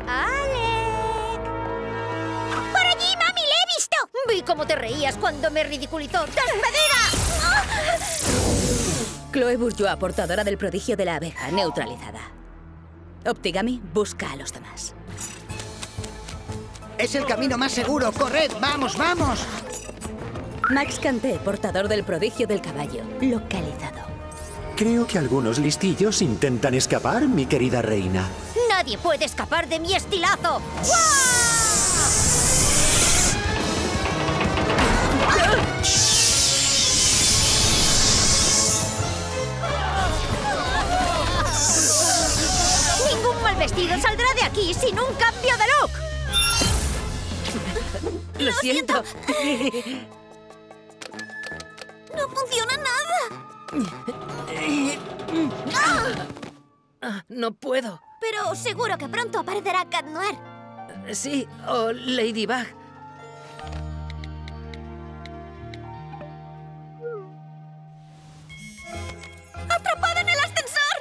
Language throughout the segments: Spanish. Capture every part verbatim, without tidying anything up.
¡Alec! ¡Por allí, mami! ¡Le he visto! Vi cómo te reías cuando me ridiculizó. ¡Despedida! Chloe Bourgeois, portadora del prodigio de la abeja, neutralizada. Optigami, busca a los demás. ¡Es el camino más seguro! ¡Corred! ¡Vamos, vamos! Max Canté, portador del prodigio del caballo, localizado. Creo que algunos listillos intentan escapar, mi querida reina. ¡Nadie puede escapar de mi estilazo! ¡Ningún mal vestido saldrá de aquí sin un cambio de look! Lo, Lo siento. siento. ¡No funciona nada! ¡Ah! No puedo. Pero seguro que pronto aparecerá Cat Noir. Sí, o Ladybug. ¡Atrapada en el ascensor!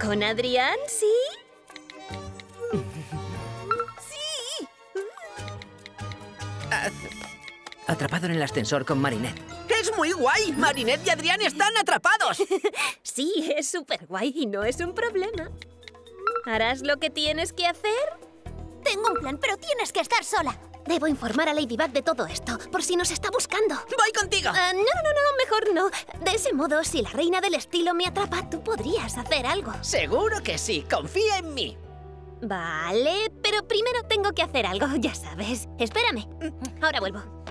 ¿Con Adrien, sí? ¡Sí! Ah. Atrapado en el ascensor con Marinette. ¡Es muy guay! ¡Marinette y Adrien están atrapados! Sí, es súper guay y no es un problema. ¿Harás lo que tienes que hacer? Tengo un plan, pero tienes que estar sola. Debo informar a Ladybug de todo esto, por si nos está buscando. ¡Voy contigo! Uh, no, no, no, mejor no. De ese modo, si la reina del estilo me atrapa, tú podrías hacer algo. Seguro que sí, confía en mí. Vale, pero primero tengo que hacer algo, ya sabes. Espérame, ahora vuelvo.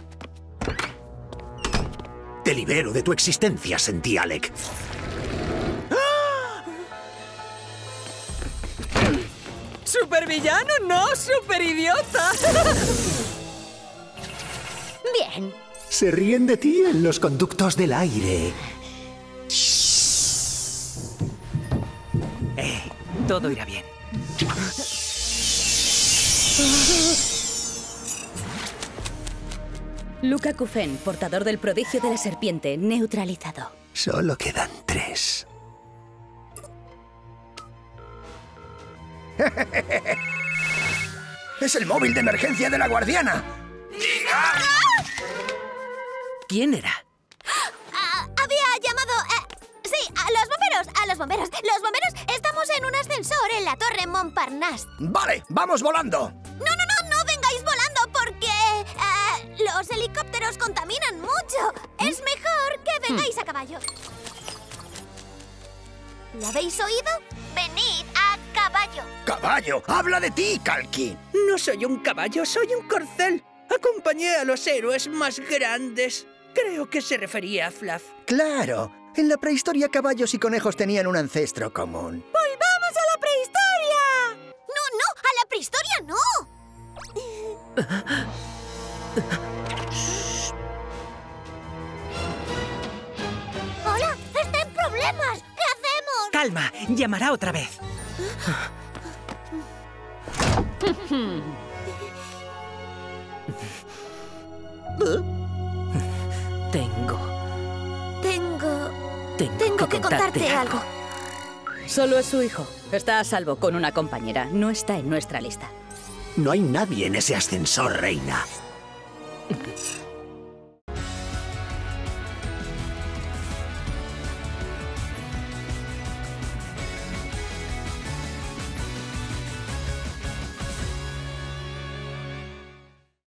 Te libero de tu existencia, sentí, Alec. ¡Ah! ¡Supervillano, no! ¡Superidiota! Bien. Se ríen de ti en los conductos del aire. Eh, todo irá bien. Luca Cufén, portador del prodigio de la serpiente, neutralizado. Solo quedan tres. ¡Es el móvil de emergencia de la guardiana! ¡Diga! ¿Quién era? Ah, había llamado... Eh, sí, a los bomberos, a los bomberos. Los bomberos, estamos en un ascensor en la torre Montparnasse. Vale, vamos volando. No, no, no, no vengáis volando porque... Eh, los helicópteros contaminan mucho. Es mejor que vengáis a caballo. ¿Lo habéis oído? Venid a caballo. ¡Caballo! ¡Habla de ti, Kalki! No soy un caballo, soy un corcel. Acompañé a los héroes más grandes. Creo que se refería a Fluff. ¡Claro! En la prehistoria caballos y conejos tenían un ancestro común. ¡Volvamos a la prehistoria! ¡No, no! ¡A la prehistoria no! ¡Hola! ¡Está en problemas! ¿Qué hacemos? ¡Calma! Llamará otra vez. Tengo... Tengo... Tengo, Tengo que, que contarte, contarte algo. algo. Solo es su hijo. Está a salvo con una compañera. No está en nuestra lista. No hay nadie en ese ascensor, reina. Mm-hmm.